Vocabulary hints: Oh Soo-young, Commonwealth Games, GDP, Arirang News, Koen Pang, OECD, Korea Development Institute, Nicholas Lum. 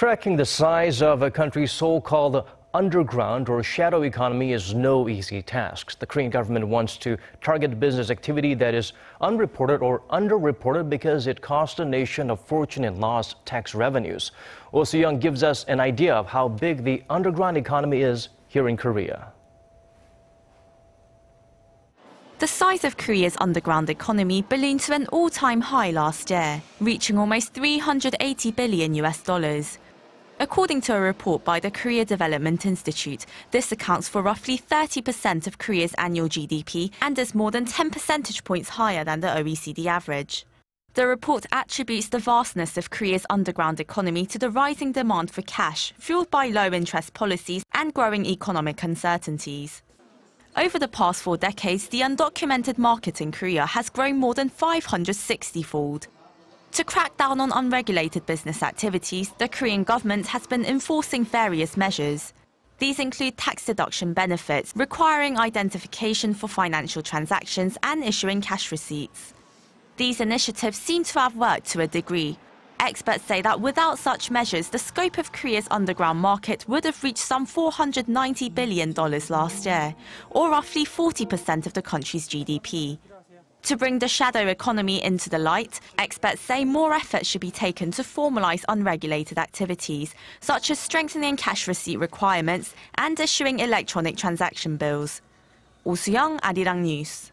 Tracking the size of a country's so-called underground or shadow economy is no easy task. The Korean government wants to target business activity that is unreported or underreported because it costs the nation a fortune in lost tax revenues. Oh Soo-young gives us an idea of how big the underground economy is here in Korea. The size of Korea's underground economy ballooned to an all-time high last year, reaching almost $380 billion. According to a report by the Korea Development Institute, this accounts for roughly 30% of Korea's annual GDP and is more than 10 percentage points higher than the OECD average. The report attributes the vastness of Korea's underground economy to the rising demand for cash, fueled by low-interest policies and growing economic uncertainties. Over the past 4 decades, the undocumented market in Korea has grown more than 560-fold. To crack down on unregulated business activities, the Korean government has been enforcing various measures. These include tax deduction benefits, requiring identification for financial transactions, and issuing cash receipts. These initiatives seem to have worked to a degree. Experts say that without such measures, the scope of Korea's underground market would have reached some $490 billion last year, or roughly 40% of the country's GDP. To bring the shadow economy into the light, experts say more effort should be taken to formalize unregulated activities, such as strengthening cash receipt requirements and issuing electronic transaction bills. Oh Soo-young, Arirang News.